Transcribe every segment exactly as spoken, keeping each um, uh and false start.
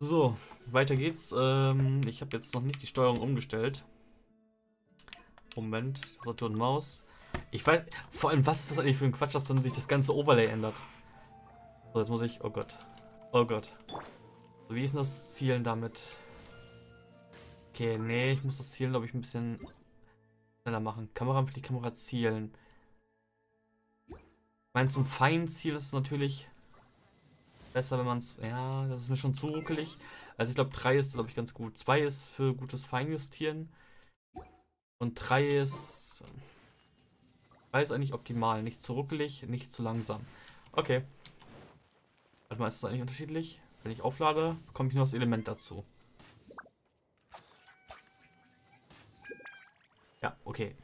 So, weiter geht's. Ähm, ich habe jetzt noch nicht die Steuerung umgestellt. Moment, Tastatur und Maus. Ich weiß, vor allem, was ist das eigentlich für ein Quatsch, dass dann sich das ganze Overlay ändert? So, jetzt muss ich, oh Gott, oh Gott. So, wie ist denn das Zielen damit? Okay, nee, ich muss das Zielen, glaube ich, ein bisschen schneller machen. Kamera, die Kamera zielen. Ich meine, zum feinen Ziel ist es natürlich besser, wenn man es, ja, das ist mir schon zu ruckelig. Also ich glaube, drei ist, glaube ich, ganz gut. zwei ist für gutes Feinjustieren. Und drei ist, drei ist eigentlich optimal. Nicht zu ruckelig, nicht zu langsam. Okay. Warte mal, ist das eigentlich unterschiedlich? Wenn ich auflade, bekomme ich noch das Element dazu. Ja, okay.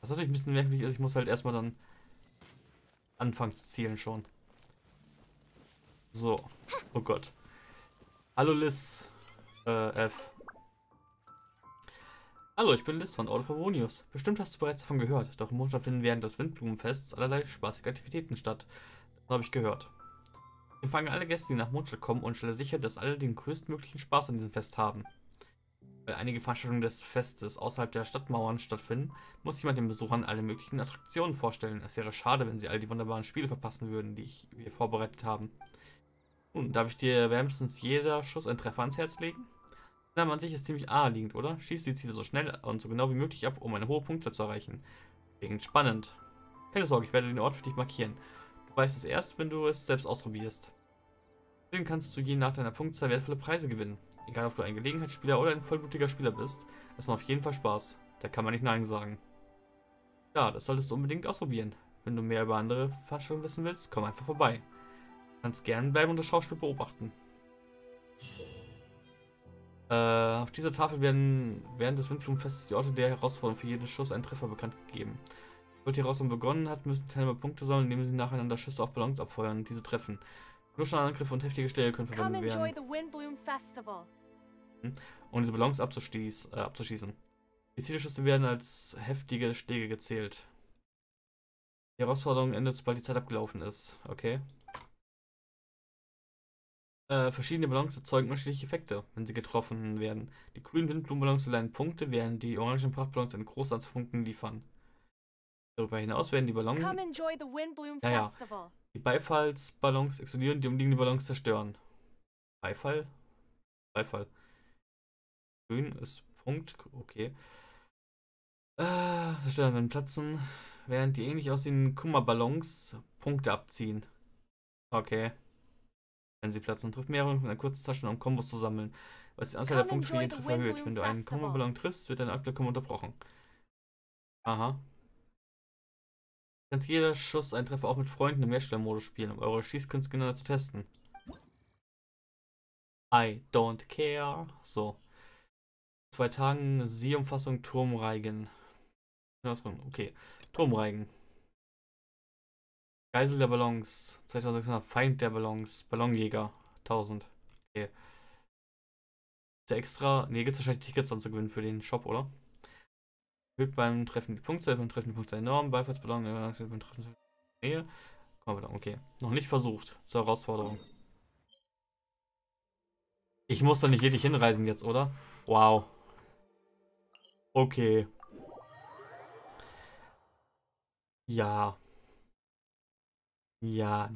Was natürlich ein bisschen merkwürdig ist, ich muss halt erstmal dann anfangen zu zielen schon. So. Oh Gott. Hallo Liz. Äh, F. Hallo, ich bin Liz von Out of Avonius. Bestimmt hast du bereits davon gehört, doch im Mondstadt finden während des Windblumenfests allerlei spaßige Aktivitäten statt. Das habe ich gehört. Ich empfange alle Gäste, die nach Mondstadt kommen und stelle sicher, dass alle den größtmöglichen Spaß an diesem Fest haben. Weil einige Veranstaltungen des Festes außerhalb der Stadtmauern stattfinden, muss jemand den Besuchern alle möglichen Attraktionen vorstellen. Es wäre schade, wenn sie all die wunderbaren Spiele verpassen würden, die ich mir vorbereitet habe. Nun, darf ich dir wärmstens jeder Schuss einen Treffer ans Herz legen? Na, man sich ist ziemlich naheliegend, oder? Schieß die Ziele so schnell und so genau wie möglich ab, um eine hohe Punktzahl zu erreichen. Klingt spannend. Keine Sorge, ich werde den Ort für dich markieren. Du weißt es erst, wenn du es selbst ausprobierst. Deswegen kannst du je nach deiner Punktzahl wertvolle Preise gewinnen. Egal ob du ein Gelegenheitsspieler oder ein vollblutiger Spieler bist, es macht auf jeden Fall Spaß. Da kann man nicht Nein sagen. Ja, das solltest du unbedingt ausprobieren. Wenn du mehr über andere Veranstaltungen wissen willst, komm einfach vorbei. Du kannst gerne bleiben und das Schauspiel beobachten. Äh, auf dieser Tafel werden während des Windblumenfestes die Orte der Herausforderung für jeden Schuss einen Treffer bekannt gegeben. Sobald die Herausforderung begonnen hat, müssen die Teilnehmer Punkte sammeln, indem sie nacheinander Schüsse auf Ballons abfeuern und diese treffen. Nur schon Angriffe und heftige Schläge können verwendet werden. Um diese Ballons abzuschieß, äh, abzuschießen. Die Zielschüsse werden als heftige Schläge gezählt. Die Herausforderung endet, sobald die Zeit abgelaufen ist. Okay. Äh, verschiedene Ballons erzeugen unterschiedliche Effekte, wenn sie getroffen werden. Die grünen Windblumenballons verleihen Punkte, während die orangen Prachtballons eine große Anzahl von Punkten liefern. Darüber hinaus werden die Ballons... Naja, die Beifallsballons explodieren, die umliegende Ballons zerstören. Beifall? Beifall. Grün ist Punkt, okay. Äh, zerstören werden Platzen, während die ähnlich aussehenden Kummerballons Punkte abziehen. Okay. Wenn sie platzen, trifft mehrere in einer kurzen Zeitschnelle, um Kombos zu sammeln. Was die Anzahl der Punkte für jeden Treffer erhöht. Wenn du einen Komboballon triffst, wird dein aktueller Kombo unterbrochen. Aha. Kannst jeder Schuss einen Treffer auch mit Freunden im Mehrspielermodus spielen, um eure Schießkünste genau zu testen. I don't care. So. Zwei Tagen See-Umfassung Turmreigen. Okay. Turmreigen. Geisel der Ballons. zweitausendsechshundert. Feind der Ballons. Ballonjäger. tausend. Okay. Ist ja extra. Ne, gibt es wahrscheinlich Tickets dann zu gewinnen für den Shop, oder? Erhöht beim Treffen die Punktzahl, beim Treffen die Punktzahl enorm. Beifallsballon, äh, beim Treffen die Nähe. Okay. Noch nicht versucht. Zur Herausforderung. Ich muss doch nicht wirklich hinreisen jetzt, oder? Wow. Okay. Ja. Ja.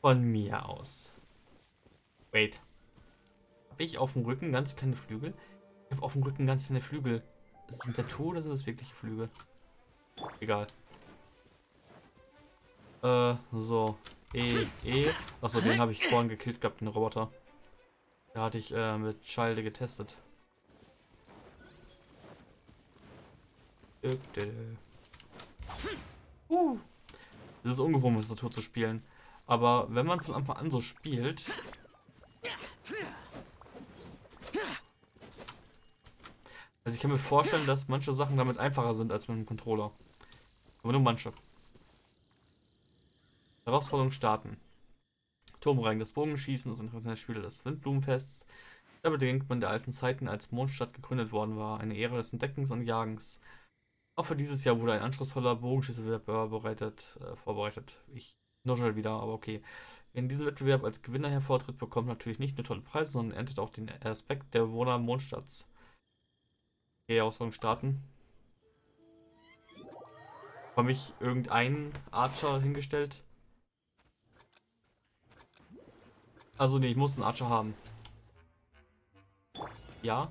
Von mir aus. Wait. Habe ich auf dem Rücken ganz kleine Flügel? Ich habe auf dem Rücken ganz kleine Flügel. Sind das Tattoo oder sind das wirkliche Flügel? Egal. Äh, so. E, E. Achso, den habe ich vorhin gekillt gehabt, den Roboter. Da hatte ich äh, mit Childe getestet. Uh. Das ist ungewohnt, mit Tastatur zu spielen. Aber wenn man von Anfang an so spielt... Also ich kann mir vorstellen, dass manche Sachen damit einfacher sind als mit dem Controller. Aber nur manche. Herausforderung starten. Turmreigen, das Bogenschießen, das internationale Spiel des Windblumenfests. Damit gedenkt man der alten Zeiten, als Mondstadt gegründet worden war. Eine Ehre des Entdeckens und Jagens. Auch für dieses Jahr wurde ein anspruchsvoller Bogenschießwettbewerb bereitet, äh, vorbereitet. Ich nuschel wieder, aber okay. Wer in diesem Wettbewerb als Gewinner hervortritt, bekommt natürlich nicht nur tolle Preise, sondern erntet auch den Respekt der Bewohner Mondstadts. Okay, Auswahl starten. Habe mich irgendeinen Archer hingestellt? Also nee, ich muss einen Archer haben. Ja.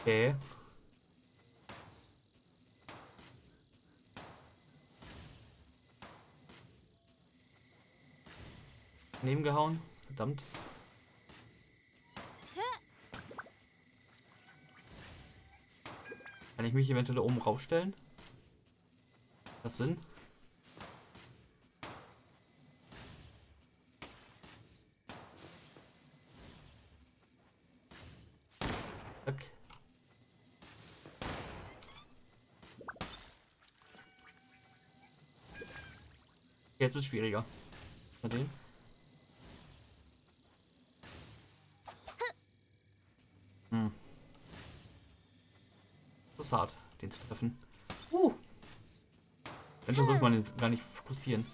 Okay. Nebengehauen. Verdammt. Kann ich mich eventuell oben raufstellen? Was Sinn? Okay. Jetzt wird es schwieriger. Mal den. Hm. Das ist hart, den zu treffen. Uh. Mensch, das muss man gar nicht fokussieren.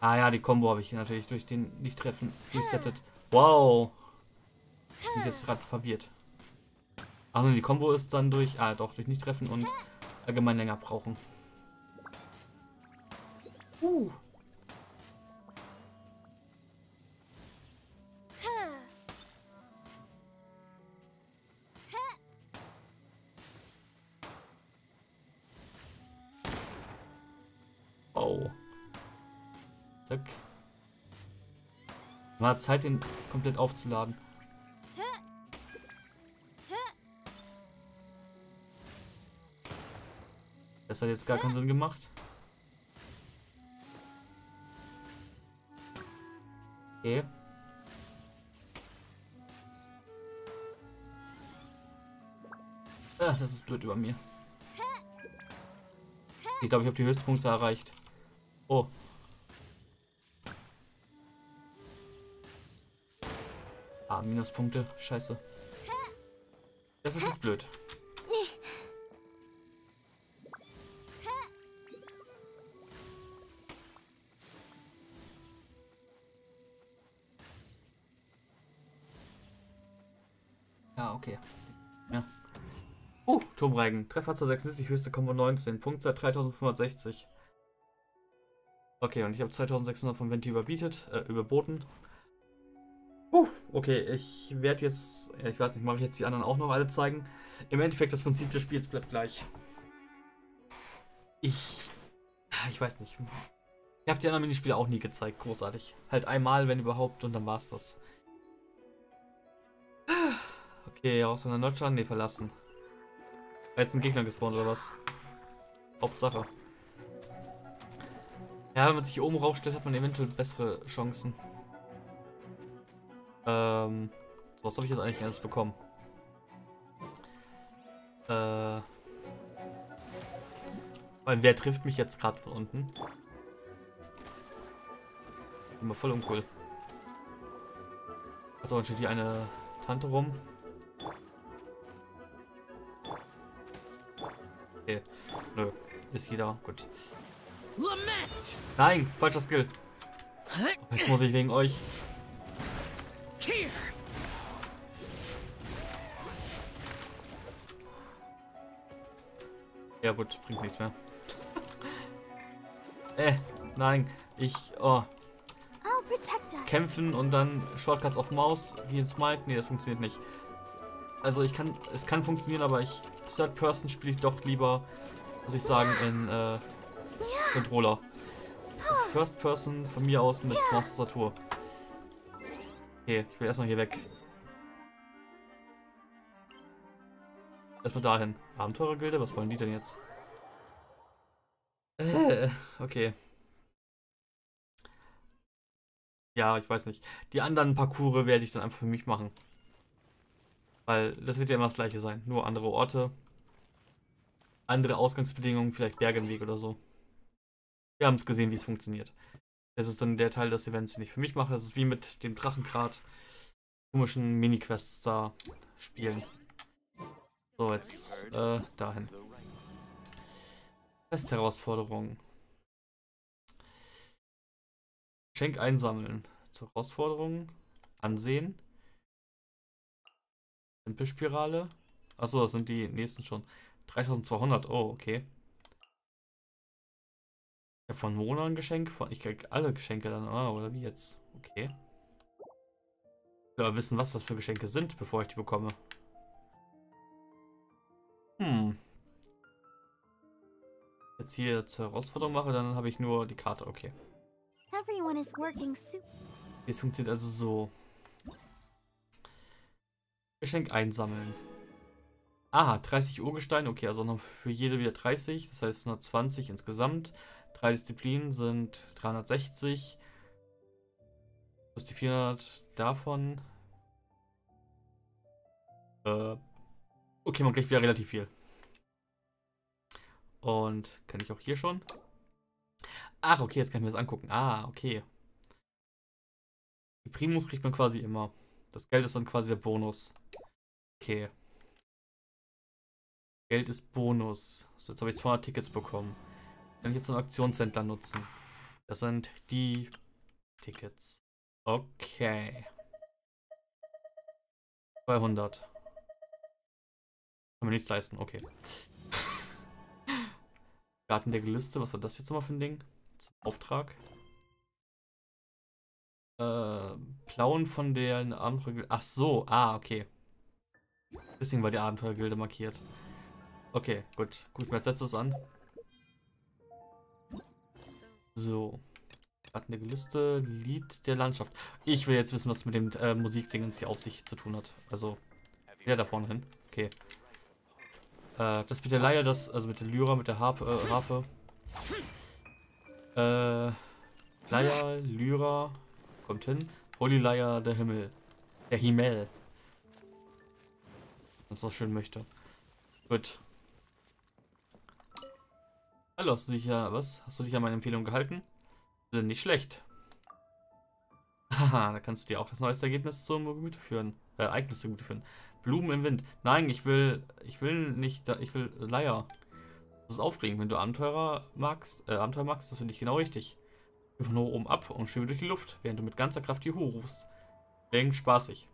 Ah ja, die Combo habe ich natürlich durch den Nicht-Treffen resettet. Wow! Ich bin jetzt gerade verwirrt. Also die Combo ist dann durch, ah doch, durch Nicht-Treffen und allgemein länger brauchen. Uh. War Zeit, den komplett aufzuladen. Das hat jetzt gar keinen Sinn gemacht. Okay. Ach, das ist blöd über mir. Ich glaube, ich habe die Höchstpunkte erreicht. Oh. Ah, Minuspunkte. Scheiße. Das ist jetzt blöd. Ja, okay. Ja. Uh, Turmreigen. Treffer zur sechsundsiebzig, höchste Kombo neunzehn. Punktzahl dreitausendfünfhundertsechzig. Okay, und ich habe zweitausendsechshundert von Venti überbietet, äh, überboten. Uh, okay, ich werde jetzt, ich weiß nicht, mache ich jetzt die anderen auch noch alle zeigen. Im Endeffekt, das Prinzip des Spiels bleibt gleich. Ich, ich weiß nicht. Ich habe die anderen Minispiele auch nie gezeigt, großartig. Halt einmal, wenn überhaupt, und dann war's das. Okay, aus einer Notch, ne, verlassen. War jetzt ein Gegner gespawnt oder was? Hauptsache. Ja, wenn man sich hier oben raufstellt, hat man eventuell bessere Chancen. Ähm, was habe ich jetzt eigentlich ernst bekommen? Äh, weil wer trifft mich jetzt gerade von unten? Immer voll uncool. Hat doch schon die eine Tante rum. Okay, nö, ist jeder gut. Nein, falscher Skill. Jetzt muss ich wegen euch. Ja gut, bringt nichts mehr. äh, nein, ich, oh. Kämpfen und dann Shortcuts auf Maus, wie in Smite, nee, das funktioniert nicht. Also ich kann, es kann funktionieren, aber ich, Third Person spiele ich doch lieber, muss ich sagen, in, äh, Controller. First Person von mir aus mit Tastatur. Okay, ich will erstmal hier weg. Erstmal dahin. Abenteurergilde, was wollen die denn jetzt? Äh, okay. Ja, ich weiß nicht. Die anderen Parcours werde ich dann einfach für mich machen. Weil das wird ja immer das gleiche sein. Nur andere Orte. Andere Ausgangsbedingungen, vielleicht Berge im Weg oder so. Wir haben es gesehen, wie es funktioniert. Das ist dann der Teil des Events, den ich für mich mache. Das ist wie mit dem Drachengrad. Komischen Mini-Quests da spielen. So, jetzt äh, dahin. Quest-Herausforderung. Geschenk einsammeln. Zur Herausforderung. Ansehen. Tempelspirale. Achso, das sind die nächsten schon. dreitausendzweihundert. Oh, okay. Ich habe von Mona ein Geschenk. Ich krieg alle Geschenke dann. Ah, oder wie jetzt? Okay. Ich will aber wissen, was das für Geschenke sind, bevor ich die bekomme. Hm. Jetzt hier zur Herausforderung mache, dann habe ich nur die Karte. Okay. Jetzt funktioniert also so. Geschenk einsammeln. Ah, dreißig Urgestein. Okay, also noch für jede wieder dreißig. Das heißt nur zwanzig insgesamt. Drei Disziplinen sind dreihundertsechzig. Plus die vierhundert davon. Äh, okay, man kriegt wieder relativ viel. Und kann ich auch hier schon? Ach, okay, jetzt kann ich mir das angucken. Ah, okay. Die Primus kriegt man quasi immer. Das Geld ist dann quasi der Bonus. Okay. Geld ist Bonus. So, jetzt habe ich zweihundert Tickets bekommen. Kann ich jetzt einen Aktionshändler nutzen? Das sind die Tickets. Okay. zweihundert. Kann mir nichts leisten, okay. Gartendeckel-Liste, was war das jetzt nochmal für ein Ding? Zum Auftrag. Äh, Plauen von der Abenteuergilde. Ach so, ah, okay. Deswegen war die Abenteuergilde markiert. Okay, gut. Gut, jetzt setzt es an. So. Gartendeckel-Liste, Lied der Landschaft. Ich will jetzt wissen, was mit dem äh, Musikdingens hier auf sich zu tun hat. Also, wieder da vorne hin. Okay. Äh, das mit der Leier, das, also mit der Lyra, mit der Harpe, äh, Harfe. Äh, Leier, Lyra, kommt hin. Holy Leier, der Himmel. Der Himmel. Wenn es noch schön möchte. Gut. Hallo, hast du dich ja, was? Hast du dich an meine Empfehlung gehalten? Sind nicht schlecht. Haha, da kannst du dir auch das neueste Ergebnis zum Gemüte führen. Äh, Ereignis zum Gemüte führen. Blumen im Wind. Nein, ich will, ich will nicht, ich will Leier. Das ist aufregend, wenn du Abenteurer magst, äh, Abenteuer magst, das finde ich genau richtig. Ich von hoch oben ab und schwebe durch die Luft, während du mit ganzer Kraft Juhu rufst. Wäre spaßig.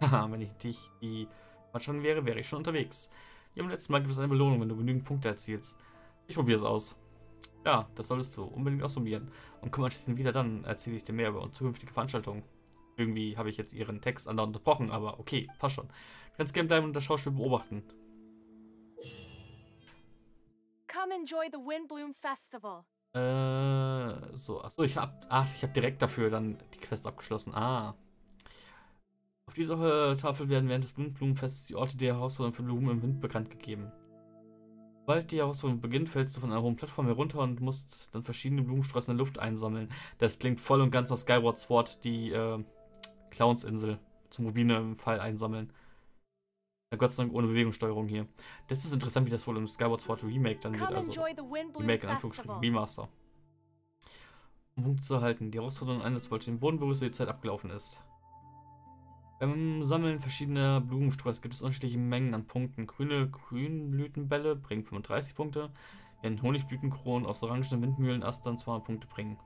Haha, wenn ich dich die Matschon wäre, wäre ich schon unterwegs. Wie im letzten Mal gibt es eine Belohnung, wenn du genügend Punkte erzielst. Ich probiere es aus. Ja, das solltest du unbedingt ausprobieren. Und komm anschließend wieder, dann erzähle ich dir mehr über unsere zukünftige Veranstaltung. Irgendwie habe ich jetzt ihren Text andauernd unterbrochen, aber okay, passt schon. Du kannst gern bleiben und das Schauspiel beobachten. Come enjoy the Windblumen Festival. Äh, so, achso, ich hab, ach, ich habe direkt dafür dann die Quest abgeschlossen. Ah. Auf dieser Tafel werden während des Windblumenfestes die Orte der Herausforderung für Blumen im Wind bekannt gegeben. Sobald die Herausforderung beginnt, fällst du von einer hohen Plattform herunter und musst dann verschiedene Blumensträuße in der Luft einsammeln. Das klingt voll und ganz nach Skyward Sword, die äh, Clownsinsel zum Rubine im Fall einsammeln. Na Gott sei Dank ohne Bewegungssteuerung hier. Das ist interessant, wie das wohl im Skyward Sword Remake dann wird. Also Remake in Anführungsstrichen, Remaster. Um Punkt zu erhalten, die Herausforderung eines wollte den Boden berührst, die Zeit abgelaufen ist. Beim Sammeln verschiedener Blumensträuße gibt es unterschiedliche Mengen an Punkten. Grüne Grünblütenbälle bringen fünfunddreißig Punkte, während Honigblütenkronen aus orangenen Windmühlenastern zweihundert Punkte bringen.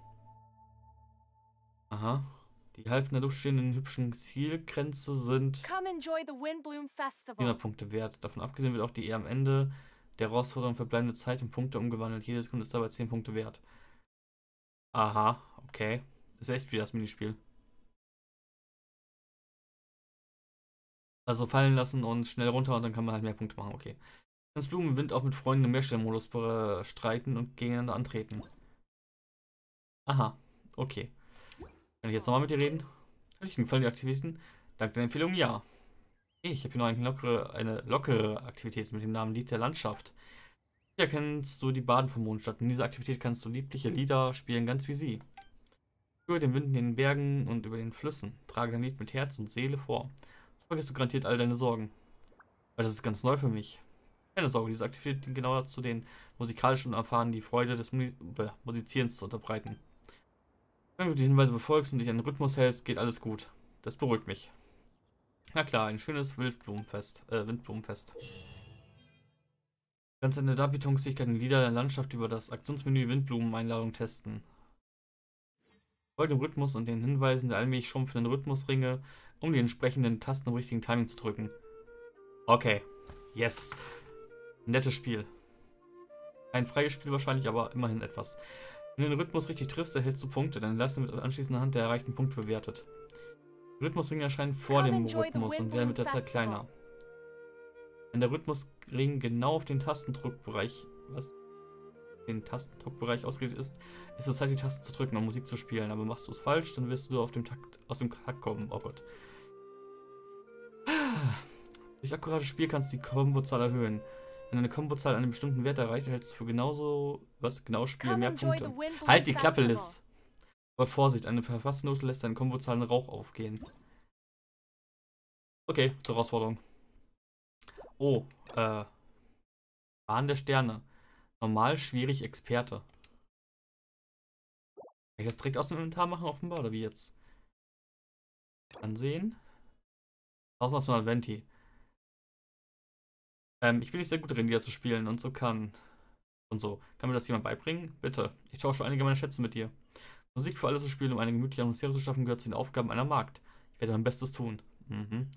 Aha. Die halb in der Luft stehenden hübschen Zielgrenze sind vierhundert Punkte wert. Davon abgesehen wird auch die eher am Ende der Herausforderung verbleibende Zeit in Punkte umgewandelt. Jede Sekunde ist dabei zehn Punkte wert. Aha, okay. Ist echt wie das Minispiel. Also fallen lassen und schnell runter und dann kann man halt mehr Punkte machen, okay. Du kannst Blumen im Wind auch mit Freunden im Mehrstellenmodus streiten und gegeneinander antreten. Aha, okay. Kann ich jetzt nochmal mit dir reden? Hat dir gefallen, die Aktivitäten? Dank deiner Empfehlung, ja. Hey, ich habe hier noch eine lockere, eine lockere Aktivität mit dem Namen Lied der Landschaft. Hier kennst du die Baden von Mondstadt. In dieser Aktivität kannst du liebliche Lieder spielen, ganz wie sie. Über den Wind in den Bergen und über den Flüssen. Trage dein Lied mit Herz und Seele vor. Jetzt vergisst du garantiert all deine Sorgen. Weil das ist ganz neu für mich. Keine Sorge, diese Aktivität dient genau dazu, den musikalischen Erfahren die Freude des Musi äh, Musizierens zu unterbreiten. Wenn du die Hinweise befolgst und dich an den Rhythmus hältst, geht alles gut. Das beruhigt mich. Na klar, ein schönes Wildblumenfest, äh, Windblumenfest. Ganz in der Darbietungsfähigkeit in Lieder der Landschaft über das Aktionsmenü Windblumen-Einladung testen. Folge dem Rhythmus und den Hinweisen der allmählich schrumpfenden Rhythmusringe, um die entsprechenden Tasten im richtigen Timing zu drücken. Okay. Yes. Nettes Spiel. Ein freies Spiel wahrscheinlich, aber immerhin etwas. Wenn du den Rhythmus richtig triffst, erhältst du Punkte, dann lass du mit anschließender Hand der erreichten Punkte bewertet. Die Rhythmusringe erscheinen vor dem Rhythmus und werden mit der Zeit kleiner. Wenn der Rhythmusring genau auf den Tastendruckbereich, was? Den Tastendruckbereich ausgerichtet ist, ist es halt die Tasten zu drücken, um Musik zu spielen. Aber machst du es falsch, dann wirst du auf dem Takt, aus dem Takt kommen. Oh Gott. Durch akkurates Spiel kannst du die Kombozahl erhöhen. Wenn eine Kombozahl einen bestimmten Wert erreicht, erhältst du für genauso was genau Spiel mehr Punkte. Halt die Klappe, Liz! Aber Vorsicht, eine Verfassungsnote lässt deine Kombozahlen Rauch aufgehen. Okay, zur Herausforderung. Oh, äh. Bahn der Sterne. Normal, schwierig, Experte. Kann ich das direkt aus dem Inventar machen, offenbar, oder wie jetzt? Ansehen. tausendachthundert Venti. Ähm, ich bin nicht sehr gut darin, Lieder zu spielen und so kann. Und so. Kann mir das jemand beibringen? Bitte. Ich tausche einige meiner Schätze mit dir. Musik für alle zu spielen, um eine gemütliche Atmosphäre zu schaffen, gehört zu den Aufgaben einer Magd. Ich werde mein Bestes tun. Mhm.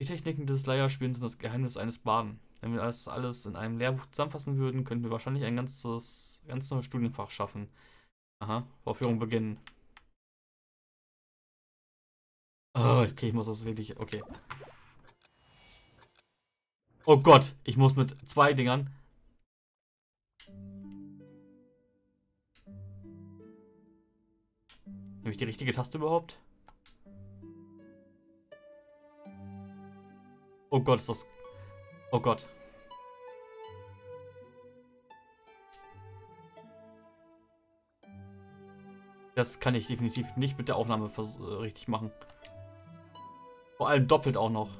Die Techniken des Leierspielens sind das Geheimnis eines Barden. Wenn wir das alles in einem Lehrbuch zusammenfassen würden, könnten wir wahrscheinlich ein ganzes, ganz neues Studienfach schaffen. Aha, Vorführung beginnen. Oh, okay, ich muss das wirklich, okay. Oh Gott, ich muss mit zwei Dingern. Nehme ich die richtige Taste überhaupt? Oh Gott, ist das... Oh Gott. Das kann ich definitiv nicht mit der Aufnahme richtig machen. Vor allem doppelt auch noch.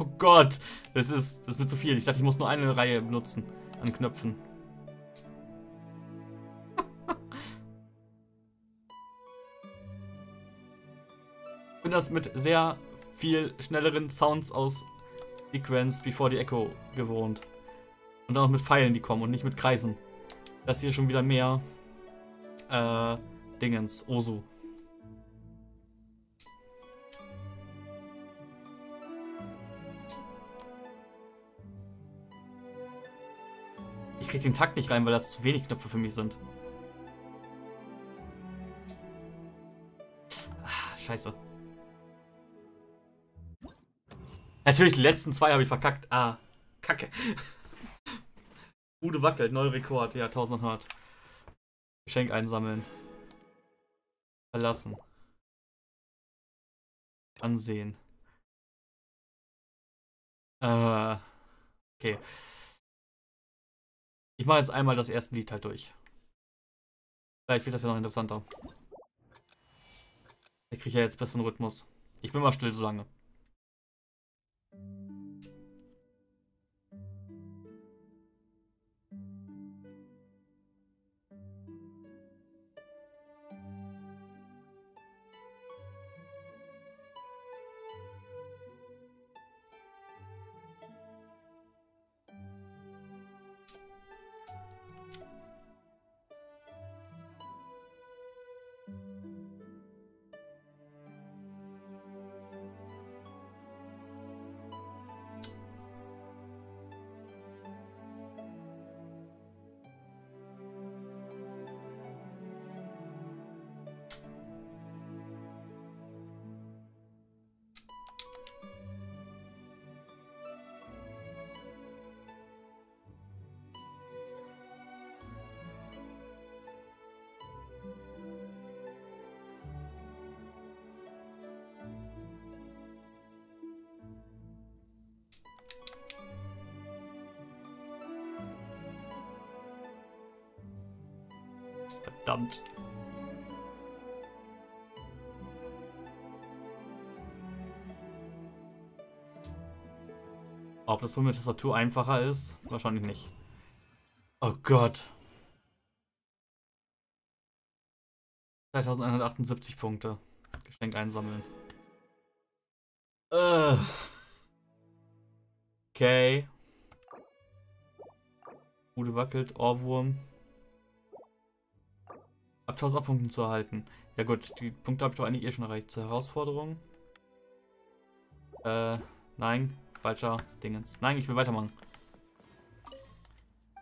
Oh Gott, das ist, das ist mir zu viel. Ich dachte, ich muss nur eine Reihe benutzen an Knöpfen. Ich bin das mit sehr viel schnelleren Sounds aus Sequence Before the Echo gewohnt. Und auch mit Pfeilen, die kommen und nicht mit Kreisen. Das hier schon wieder mehr äh, Dingens, Osu. Ich krieg den Takt nicht rein, weil das zu wenig Knöpfe für mich sind. Ah, scheiße. Natürlich, die letzten zwei habe ich verkackt. Ah, kacke. Bude wackelt, neuer Rekord. Ja, eintausendachthundert. Geschenk einsammeln. Verlassen. Ansehen. Äh, okay. Ich mache jetzt einmal das erste Lied halt durch. Vielleicht wird das ja noch interessanter. Ich kriege ja jetzt besseren Rhythmus. Ich bin mal still so lange. Verdammt. Ob das wohl mit Tastatur einfacher ist? Wahrscheinlich nicht. Oh Gott. dreitausendeinhundertachtundsiebzig Punkte. Geschenk einsammeln. Uh. Okay. Bude wackelt, Ohrwurm. Ab tausend Punkten zu erhalten. Ja gut, die Punkte habe ich doch eigentlich eh schon erreicht. Zur Herausforderung. Äh, nein. Falscher Dingens. Nein, ich will weitermachen.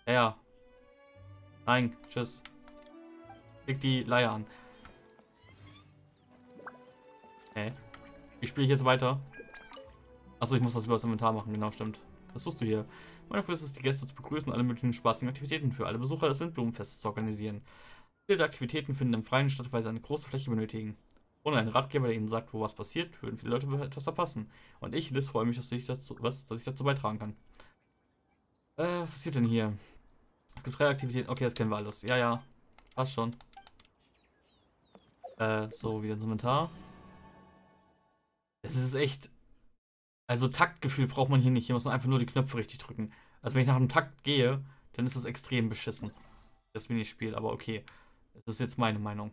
Ja, ja. Nein, tschüss. Klick die Leier an. Hä? Wie spiele ich jetzt weiter? Achso, ich muss das über das Inventar machen. Genau, stimmt. Was tust du hier? Meine Quest ist, die Gäste zu begrüßen und alle möglichen spaßigen Aktivitäten für alle Besucher des Windblumenfestes zu organisieren. Viele der Aktivitäten finden im Freien statt, weil sie eine große Fläche benötigen. Ohne einen Ratgeber, der ihnen sagt, wo was passiert, würden viele Leute etwas verpassen. Und ich, Liz, freue mich, dass ich dazu, was, dass ich dazu beitragen kann. Äh, was passiert denn hier? Es gibt drei Aktivitäten. Okay, das kennen wir alles. Ja, ja. Passt schon. Äh, so, wieder ins Inventar. Es ist echt... Also Taktgefühl braucht man hier nicht. Hier muss man einfach nur die Knöpfe richtig drücken. Also wenn ich nach einem Takt gehe, dann ist das extrem beschissen. Das Minispiel, aber okay. Das ist jetzt meine Meinung.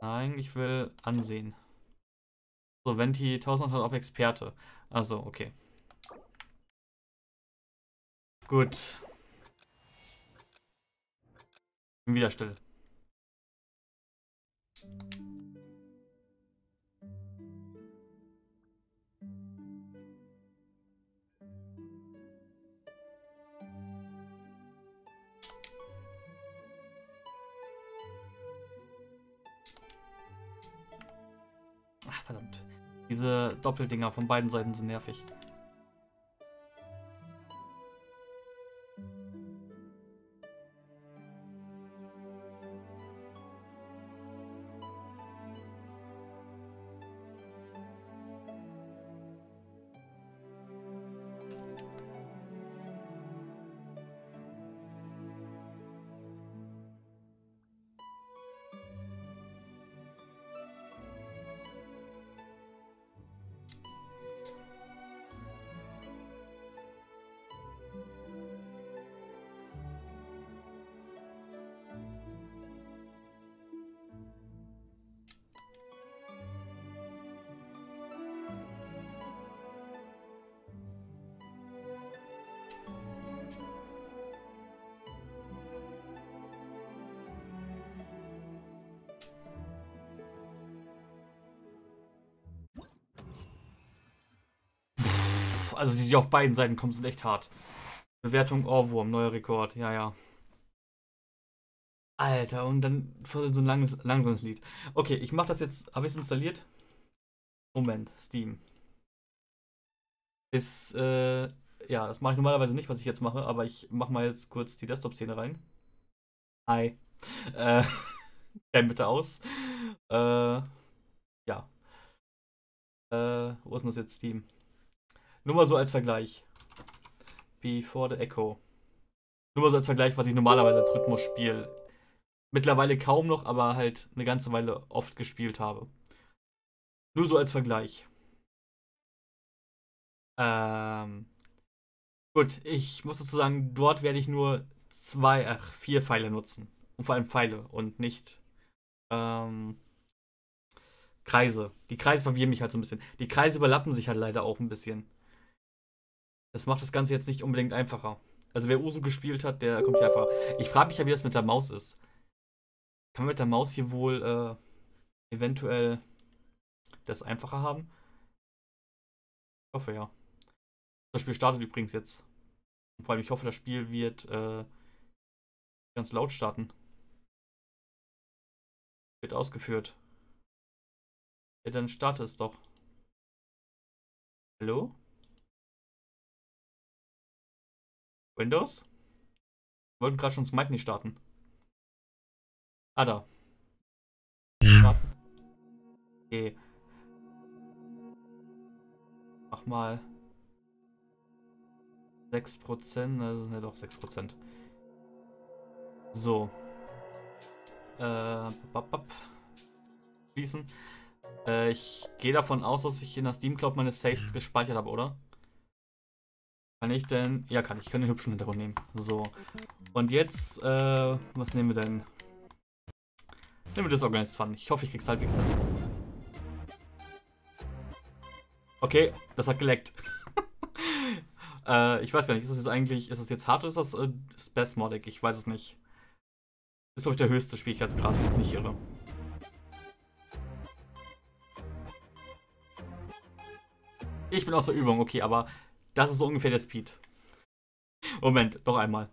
Nein, ich will ansehen. So, Venti tausend auf Experte. Also, okay. Gut. Bin wieder still. Verdammt. Diese Doppeldinger von beiden Seiten sind nervig. Also die, die auf beiden Seiten kommen, sind echt hart. Bewertung Ohrwurm, neuer Rekord. Ja, ja. Alter, und dann so ein langes, langsames Lied. Okay, ich mach das jetzt. Habe ich es installiert? Moment, Steam. Ist, äh, ja, das mache ich normalerweise nicht, was ich jetzt mache, aber ich mache mal jetzt kurz die Desktop-Szene rein. Hi. Äh, dann bitte aus. Äh, ja. Äh, wo ist denn das jetzt, Steam? Nur mal so als Vergleich. Before the Echo. Nur mal so als Vergleich, was ich normalerweise als Rhythmus spiele. Mittlerweile kaum noch, aber halt eine ganze Weile oft gespielt habe. Nur so als Vergleich. Ähm. Gut, ich muss sozusagen, dort werde ich nur zwei, ach, vier Pfeile nutzen. Und vor allem Pfeile und nicht, ähm, Kreise. Die Kreise verwirren mich halt so ein bisschen. Die Kreise überlappen sich halt leider auch ein bisschen. Das macht das Ganze jetzt nicht unbedingt einfacher. Also wer Osu gespielt hat, der kommt hier einfacher. Ich frage mich ja, wie das mit der Maus ist. Kann man mit der Maus hier wohl äh, eventuell das einfacher haben? Ich hoffe ja. Das Spiel startet übrigens jetzt. Und vor allem, ich hoffe, das Spiel wird äh, ganz laut starten. Wird ausgeführt. Ja, dann starte es doch. Hallo? Windows? Wir wollten gerade schon Smite nicht starten. Ah, da. Starten. Okay. Mach mal. sechs Prozent. Also, ja doch, sechs Prozent. So. Äh, bap, bap. Schließen. Äh, ich gehe davon aus, dass ich in der Steam Cloud meine Saves gespeichert habe, oder? Kann ich denn? Ja, kann ich. Ich kann den hübschen Hintergrund nehmen. So. Und jetzt, äh, was nehmen wir denn? Nehmen wir das Organized Fun. Ich hoffe, ich krieg's halbwegs hin. Okay, das hat geleckt. äh, ich weiß gar nicht. Ist das jetzt eigentlich, ist das jetzt hart oder ist das äh, Spasmodic? Ich weiß es nicht. Ist, glaube ich, der höchste Schwierigkeitsgrad, wenn ich nicht irre. Ich bin aus der Übung, okay, aber das ist so ungefähr der Speed. Moment, noch einmal. Ich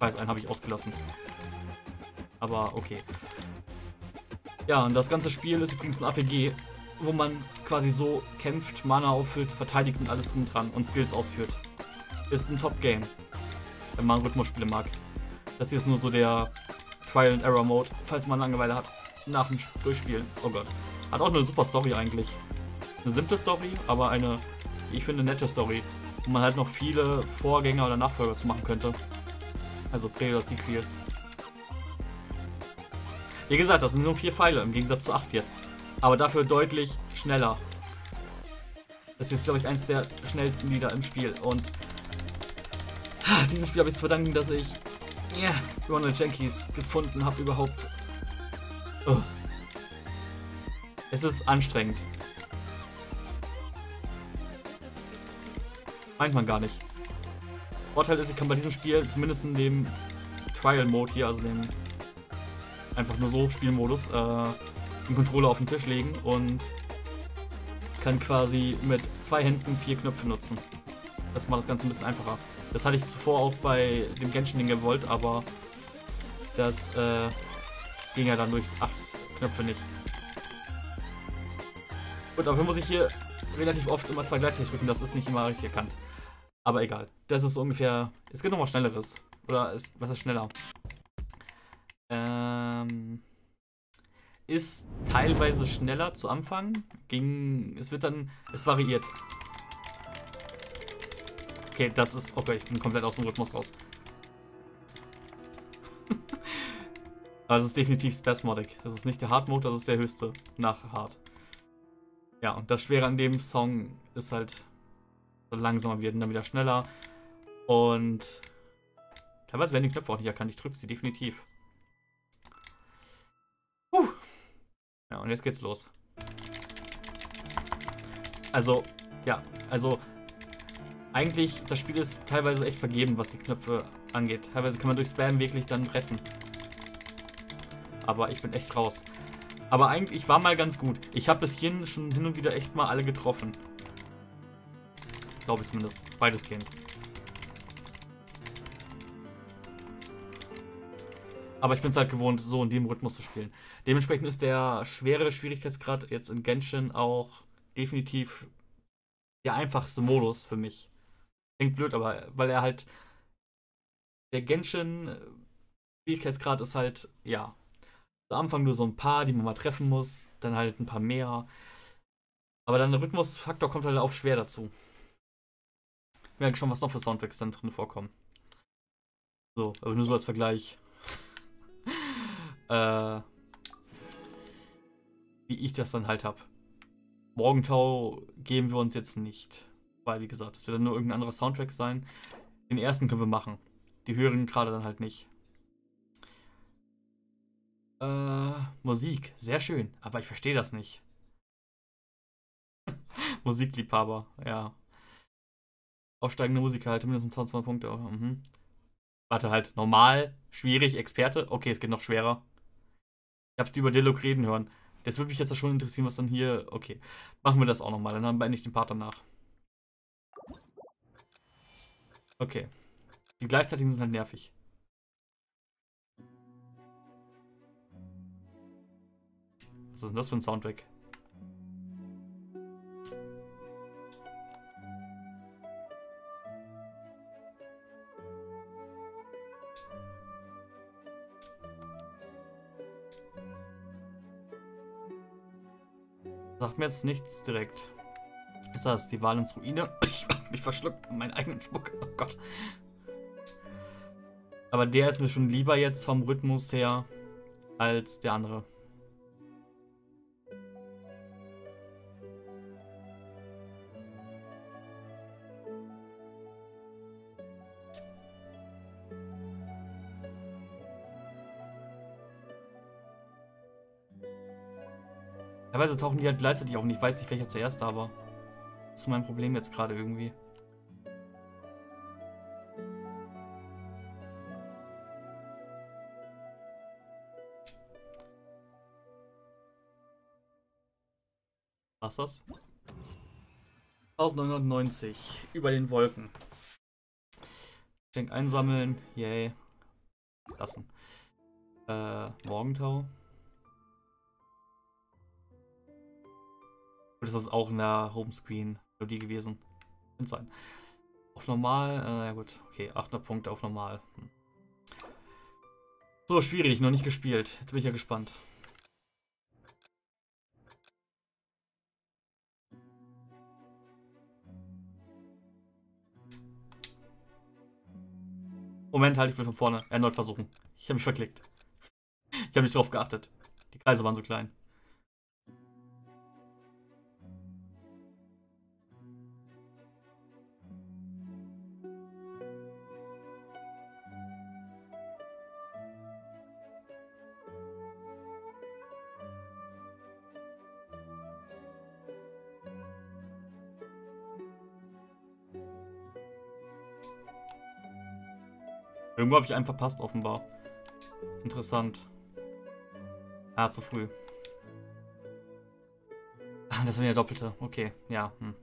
weiß, einen habe ich ausgelassen. Aber okay. Ja, und das ganze Spiel ist übrigens ein A P G, wo man quasi so kämpft, Mana auffüllt, verteidigt und alles drum dran und Skills ausführt. Ist ein Top-Game, wenn man Rhythmusspiele mag. Das hier ist nur so der Trial-and-Error-Mode, falls man Langeweile hat, nach dem Durchspielen. Oh Gott. Hat auch eine super Story eigentlich. Eine simple Story, aber eine, ich finde, nette Story, wo man halt noch viele Vorgänger oder Nachfolger zu machen könnte. Also Pre- oder Sequels. Wie gesagt, das sind nur vier Pfeile im Gegensatz zu acht jetzt. Aber dafür deutlich schneller. Das ist, glaube ich, eins der schnellsten Lieder im Spiel. Und ha, diesem Spiel habe ich es zu verdanken, dass ich yeah, Ronald Jenkins gefunden habe überhaupt. Oh. Es ist anstrengend. Meint man gar nicht. Vorteil ist, ich kann bei diesem Spiel, zumindest in dem Trial-Mode hier, also dem einfach nur so Spielmodus, äh, einen Controller auf den Tisch legen und kann quasi mit zwei Händen vier Knöpfe nutzen. Das macht das Ganze ein bisschen einfacher. Das hatte ich zuvor auch bei dem Genshin-Ding gewollt, aber das äh, ging ja dann durch acht Knöpfe nicht. Gut, dafür muss ich hier relativ oft immer zwei gleichzeitig drücken, das ist nicht immer richtig erkannt. Aber egal, das ist ungefähr, es gibt noch mal schnelleres. Oder ist, was ist schneller? Ähm, ist teilweise schneller zu Anfang, ging, es wird dann, es variiert. Okay, das ist, okay, ich bin komplett aus dem Rhythmus raus. Aber es ist definitiv Spasmodic, das ist nicht der Hard-Mode, das ist der höchste nach Hard. Ja, und das Schwere an dem Song ist halt, langsamer werden, dann wieder schneller und teilweise werden die Knöpfe auch nicht erkannt, ich drücke sie definitiv. Puh. Ja, und jetzt geht's los. Also, ja, also eigentlich, das Spiel ist teilweise echt vergeben, was die Knöpfe angeht. Teilweise kann man durch Spam wirklich dann retten. Aber ich bin echt raus. Aber eigentlich, ich war mal ganz gut. Ich habe bis hierhin schon hin und wieder echt mal alle getroffen. Glaube ich zumindest. Beides gehen. Aber ich bin es halt gewohnt, so in dem Rhythmus zu spielen. Dementsprechend ist der schwere Schwierigkeitsgrad jetzt in Genshin auch definitiv der einfachste Modus für mich. Klingt blöd, aber weil er halt... Der Genshin-Schwierigkeitsgrad ist halt, ja, am Anfang nur so ein paar, die man mal treffen muss, dann halt ein paar mehr. Aber dann der Rhythmusfaktor kommt halt auch schwer dazu. Wir merken schon, was noch für Soundtracks dann drin vorkommen. So, aber nur so als Vergleich. äh, wie ich das dann halt habe. Morgentau geben wir uns jetzt nicht. Weil, wie gesagt, das wird dann nur irgendein anderer Soundtrack sein. Den ersten können wir machen. Die höheren gerade dann halt nicht. Äh, Musik, sehr schön. Aber ich verstehe das nicht. Musikliebhaber, ja. Aufsteigende Musiker halt mindestens zweiundzwanzig Punkte. Mhm. Warte halt, normal, schwierig, Experte. Okay, es geht noch schwerer. Ich hab's über Dialog reden hören. Das würde mich jetzt schon interessieren, was dann hier... Okay, machen wir das auch nochmal. Dann haben wir endlich den Part danach. Okay. Die gleichzeitigen sind halt nervig. Was ist denn das für ein Soundtrack? Sagt mir jetzt nichts direkt. Ist das die Wahl ins Ruine? Ich hab mich verschluckt, meinen eigenen Schmuck. Oh Gott. Aber der ist mir schon lieber jetzt vom Rhythmus her als der andere. Teilweise tauchen die halt gleichzeitig auf und ich weiß nicht, welcher zuerst da war. Das ist mein Problem jetzt gerade irgendwie. Was ist das? neunzehnhundertneunzig. Über den Wolken. Geschenk einsammeln. Yay. Lassen. Äh, Morgentau. Das ist auch in der Homescreen-Melodie gewesen. Könnte sein. Auf normal, äh, ja gut. Okay, achthundert Punkte auf normal. Hm. So, schwierig, noch nicht gespielt. Jetzt bin ich ja gespannt. Moment, halt, ich will von vorne. Erneut versuchen. Ich habe mich verklickt. Ich habe nicht drauf geachtet. Die Kreise waren so klein. Irgendwo habe ich einen verpasst, offenbar. Interessant. Ah, zu früh. Ah, das sind ja Doppelte. Okay, ja. Hm.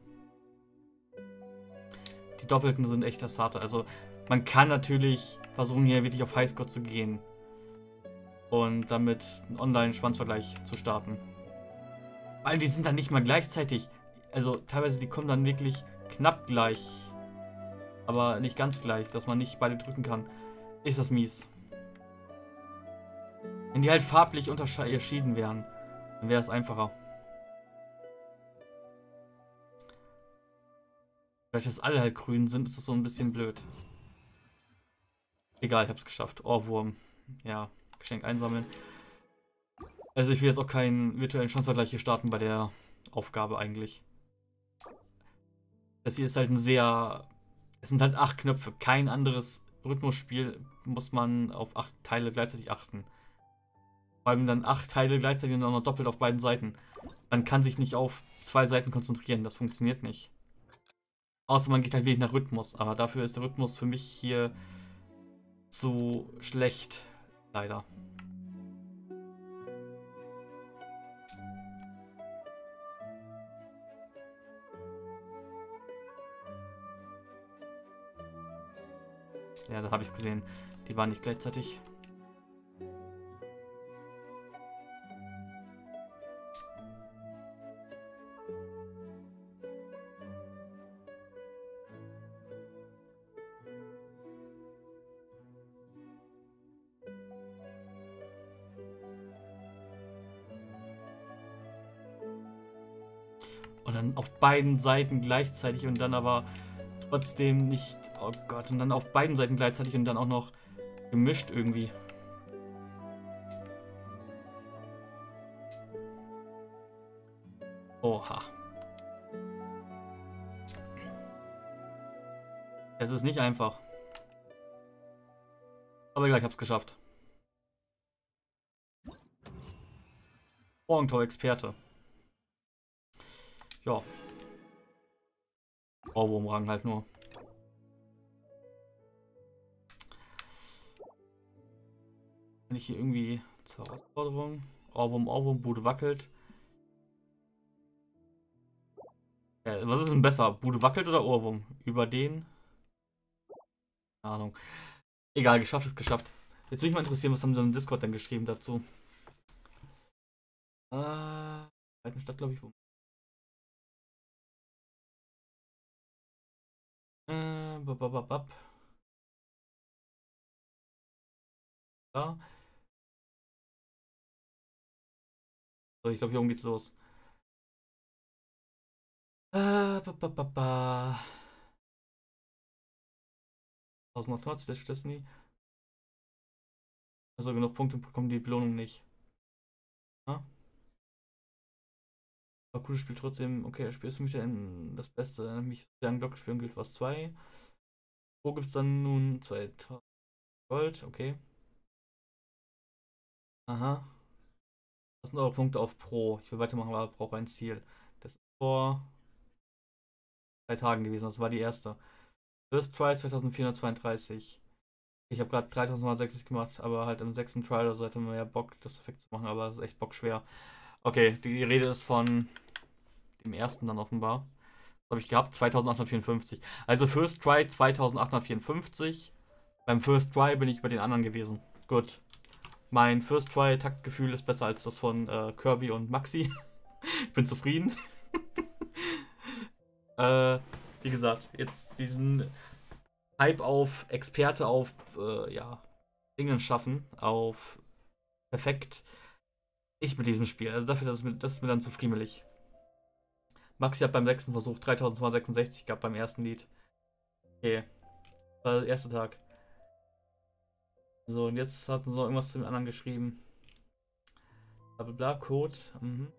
Die Doppelten sind echt das Harte. Also, man kann natürlich versuchen, hier wirklich auf Highscore zu gehen. Und damit einen Online-Schwanzvergleich zu starten. Weil die sind dann nicht mal gleichzeitig. Also, teilweise, die kommen dann wirklich knapp gleich. Aber nicht ganz gleich, dass man nicht beide drücken kann. Ist das mies. Wenn die halt farblich unterschieden wären, dann wäre es einfacher. Vielleicht, dass alle halt grün sind, ist das so ein bisschen blöd. Egal, ich hab's geschafft. Ohrwurm. Ja, Geschenk einsammeln. Also ich will jetzt auch keinen virtuellen Chancevergleich hier starten bei der Aufgabe eigentlich. Das hier ist halt ein sehr... Es sind halt acht Knöpfe. Kein anderes Rhythmusspiel muss man auf acht Teile gleichzeitig achten. Vor allem dann acht Teile gleichzeitig und auch noch doppelt auf beiden Seiten. Man kann sich nicht auf zwei Seiten konzentrieren. Das funktioniert nicht. Außer man geht halt wenig nach Rhythmus. Aber dafür ist der Rhythmus für mich hier zu schlecht. Leider. Ja, da habe ich es gesehen. Die waren nicht gleichzeitig. Und dann auf beiden Seiten gleichzeitig und dann aber... Trotzdem nicht. Oh Gott, und dann auf beiden Seiten gleichzeitig und dann auch noch gemischt irgendwie. Oha. Es ist nicht einfach. Aber egal, ich hab's geschafft. Morgentor-Experte. Ja. Ohrwurmrang halt nur. Wenn ich hier irgendwie zur Herausforderung. Ohrwurm, Ohrwurm, Bude wackelt. Äh, was ist denn besser? Bude wackelt oder Ohrwurm? Über den? Keine Ahnung. Egal, geschafft ist geschafft. Jetzt würde mich mal interessieren, was haben sie im Discord denn geschrieben dazu? Äh, Altenstadt, glaube ich. Äh, bab, bab, bab. Ja. So, ich glaube, hier oben geht's los. Äh, bab, bab, bab, bab. neunzehnhundertneunzig, das ist Destiny. Also genug Punkte bekommen die Belohnung nicht. Ja? Aber cool, spielt trotzdem. Okay, das Spiel ist für mich dann das Beste. Nämlich sehr an Glockenspielen gilt was zwei. Wo gibt es dann nun zweitausend Gold? Okay. Aha. Das sind eure Punkte auf Pro. Ich will weitermachen, aber brauche ein Ziel. Das ist vor drei Tagen gewesen. Das war die erste. First Trial zweitausendvierhundertzweiunddreißig. Ich habe gerade dreitausendneunhundertsechzig gemacht, aber halt im sechsten Trial oder so hätte man mehr Bock, das perfekt zu machen, aber es ist echt bockschwer. Okay, die Rede ist von dem ersten dann offenbar. Was habe ich gehabt? zweitausendachthundertvierundfünfzig. Also First Try zweitausendachthundertvierundfünfzig. Beim First Try bin ich über den anderen gewesen. Gut. Mein First Try Taktgefühl ist besser als das von äh, Kirby und Maxi. Ich bin zufrieden. äh, wie gesagt, jetzt diesen Hype auf Experte, auf äh, ja, Dingen schaffen, auf perfekt. Ich mit diesem Spiel, also dafür, dass es mir, das ist mir dann zu friemelig. Maxi hat beim sechsten Versuch dreitausendzweihundertsechsundsechzig gehabt beim ersten Lied. Okay, das war der erste Tag. So, und jetzt hatten sie noch irgendwas zu den anderen geschrieben. Blablabla, Code. Mhm.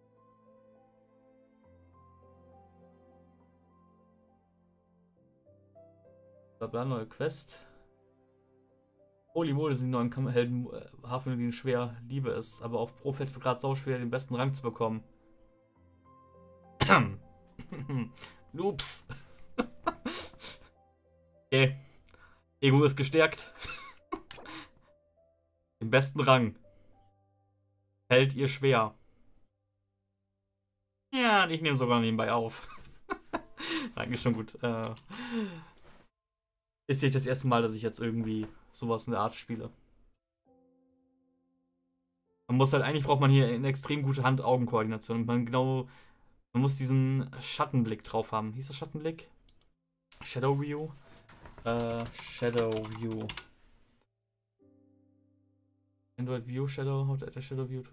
Blablabla, neue Quest. Holy Mode sind die neuen Helden, äh, Hafenmelodien schwer, liebe es, aber auf Pro fällt es mir gerade sau schwer, den besten Rang zu bekommen. Ups. Okay. Ego ist gestärkt. Den besten Rang. Fällt ihr schwer. Ja, ich nehme sogar nebenbei auf. Eigentlich schon gut. Äh, ist nicht das erste Mal, dass ich jetzt irgendwie sowas in der Art spiele. Man muss halt, eigentlich braucht man hier eine extrem gute Hand-Augen-Koordination. Man genau, man muss diesen Schattenblick drauf haben. Hieß das Schattenblick? Shadow View? Äh, Shadow View. Android View, Shadow, Shadow View,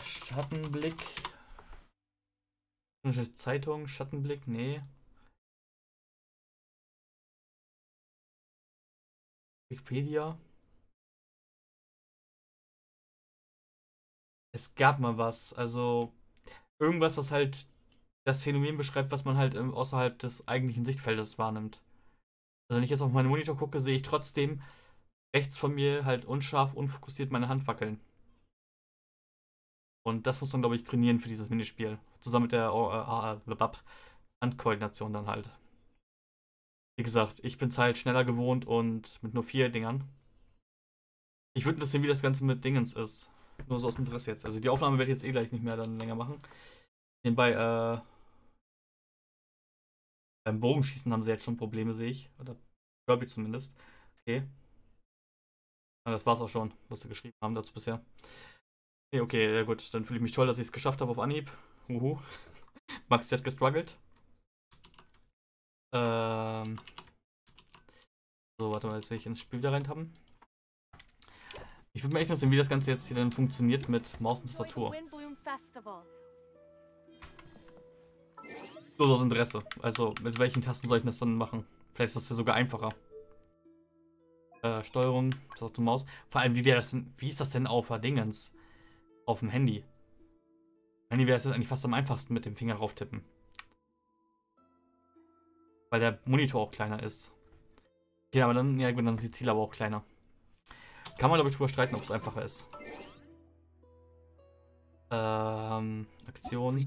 Schattenblick. Zeitung, Schattenblick, nee. Wikipedia. Es gab mal was, also irgendwas, was halt das Phänomen beschreibt, was man halt außerhalb des eigentlichen Sichtfeldes wahrnimmt. Also wenn ich jetzt auf meinen Monitor gucke, sehe ich trotzdem rechts von mir halt unscharf, unfokussiert meine Hand wackeln. Und das muss man, glaube ich, trainieren für dieses Minispiel. Zusammen mit der Handkoordination dann halt. Wie gesagt, ich bin es halt schneller gewohnt und mit nur vier Dingern. Ich würde interessieren, wie das Ganze mit Dingens ist. Nur so aus Interesse jetzt. Also die Aufnahme werde ich jetzt eh gleich nicht mehr dann länger machen. Nebenbei, äh... beim Bogenschießen haben sie jetzt schon Probleme, sehe ich. Oder Kirby zumindest. Okay. Na, das war's auch schon, was sie geschrieben haben dazu bisher. Nee, okay, ja gut. Dann fühle ich mich toll, dass ich es geschafft habe auf Anhieb. Uhu. Maxi hat gestruggelt. Ähm. So, warte mal, jetzt will ich ins Spiel wieder reintappen. Ich würde mir echt interessieren, wie das Ganze jetzt hier dann funktioniert mit Maus und Tastatur. Bloß aus Interesse. Also, mit welchen Tasten soll ich das dann machen? Vielleicht ist das ja sogar einfacher. Äh, Steuerung, Tastatur, Maus. Vor allem, wie wäre das denn, wie ist das denn auf Dingens? Auf dem Handy. Handy wäre es jetzt eigentlich fast am einfachsten mit dem Finger drauf tippen. Weil der Monitor auch kleiner ist. Ja, aber dann, ja, gut, dann sind die Ziele aber auch kleiner. Kann man, glaube ich, drüber streiten, ob es einfacher ist. Ähm, Aktion.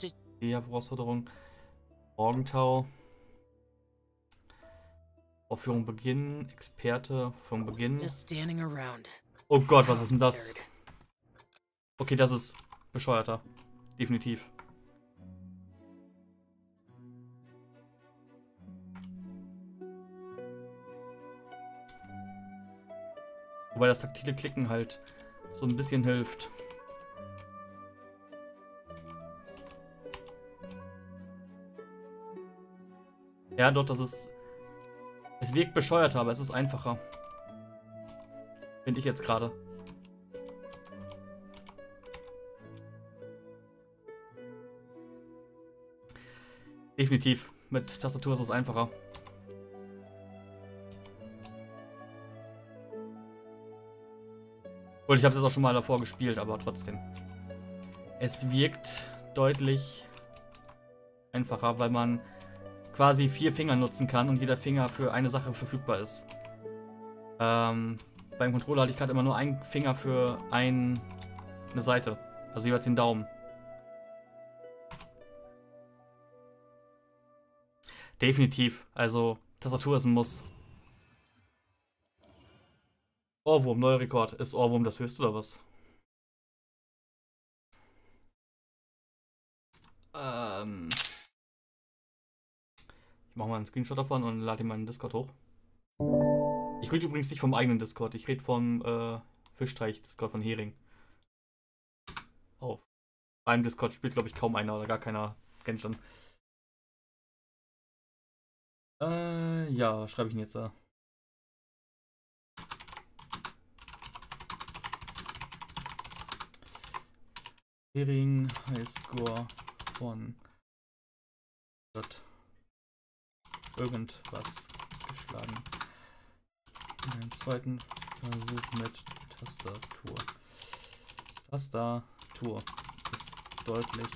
Ja, Herausforderung. Morgentau. Aufführung beginnen. Experte. Aufführung beginnen. Oh Gott, was ist denn das? Okay, das ist bescheuerter. Definitiv. Wobei das taktile Klicken halt so ein bisschen hilft. Ja, doch, das ist... Es wirkt bescheuerter, aber es ist einfacher. Finde ich jetzt gerade. Definitiv. Mit Tastatur ist es einfacher. Gut, ich habe es jetzt auch schon mal davor gespielt, aber trotzdem. Es wirkt deutlich einfacher, weil man quasi vier Finger nutzen kann und jeder Finger für eine Sache verfügbar ist. Ähm, beim Controller hatte ich gerade immer nur einen Finger für ein, eine Seite, also jeweils den Daumen. Definitiv, also Tastatur ist ein Muss. Ohrwurm, neuer Rekord. Ist Ohrwurm das höchste oder was? Ähm. Ich mache mal einen Screenshot davon und lade ihn meinen Discord hoch. Ich rede übrigens nicht vom eigenen Discord, ich rede vom äh, Fischteich-Discord von Hering. Auf. Oh. Beim Discord spielt, glaube ich, kaum einer oder gar keiner Genshin. Äh, ja, was schreibe ich denn jetzt da? Hering Highscore von wird irgendwas geschlagen. Einen zweiten Versuch mit Tastatur. Tastatur ist deutlich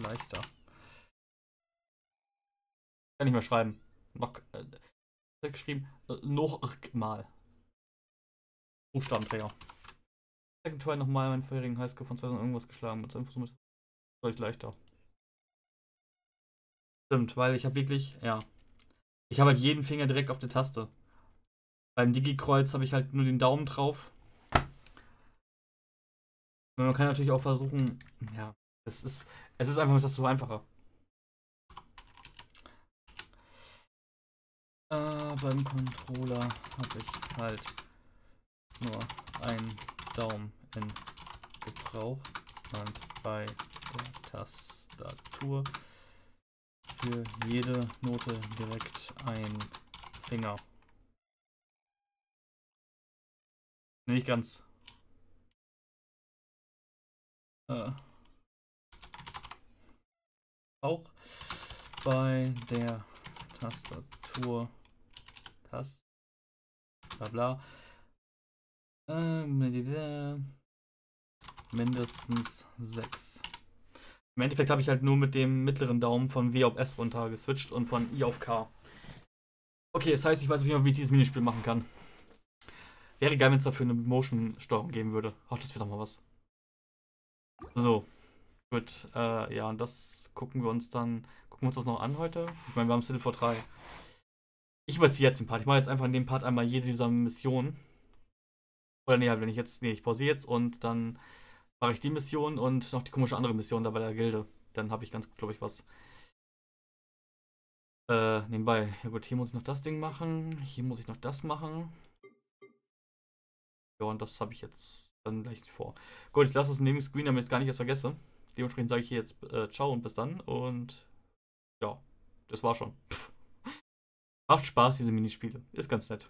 leichter. Kann ich mal schreiben. Noch äh, geschrieben. Noch mal. Buchstabenträger. Second Try nochmal meinen vorherigen Highscore von zweitausend irgendwas geschlagen. Mit Infos mit deutlich leichter. Stimmt, weil ich habe wirklich, ja. Ich habe halt jeden Finger direkt auf der Taste. Beim Digi-Kreuz habe ich halt nur den Daumen drauf. Und man kann natürlich auch versuchen, ja, es ist, es ist einfach das so einfacher. Äh, beim Controller habe ich halt nur einen Daumen in Gebrauch und bei der Tastatur für jede Note direkt ein Finger. Nicht ganz. Äh. Auch bei der Tastatur. Tast. Bla bla. Mindestens sechs. Im Endeffekt habe ich halt nur mit dem mittleren Daumen von W auf S runter geswitcht und von I auf K. Okay, das heißt, ich weiß auf jeden Fall, wie ich dieses Minispiel machen kann. Wäre geil, wenn es dafür eine Motion-Steuerung geben würde. Ach, das wäre doch mal was. So. Gut. Äh, ja, und das gucken wir uns dann. Gucken wir uns das noch an heute? Ich meine, wir haben Viertel vor drei. Ich überziehe jetzt den Part. Ich mache jetzt einfach in dem Part einmal jede dieser Missionen. Oder nee, wenn ich jetzt, nee, ich pausiere jetzt und dann mache ich die Mission und noch die komische andere Mission da bei der Gilde. Dann habe ich ganz, glaube ich, was äh, nebenbei. Ja gut, hier muss ich noch das Ding machen, hier muss ich noch das machen. Ja, und das habe ich jetzt dann gleich vor. Gut, ich lasse es neben dem Screen, damit ich es gar nicht erst vergesse. Dementsprechend sage ich hier jetzt äh, ciao und bis dann und ja, das war schon. Pff. Macht Spaß, diese Minispiele. Ist ganz nett.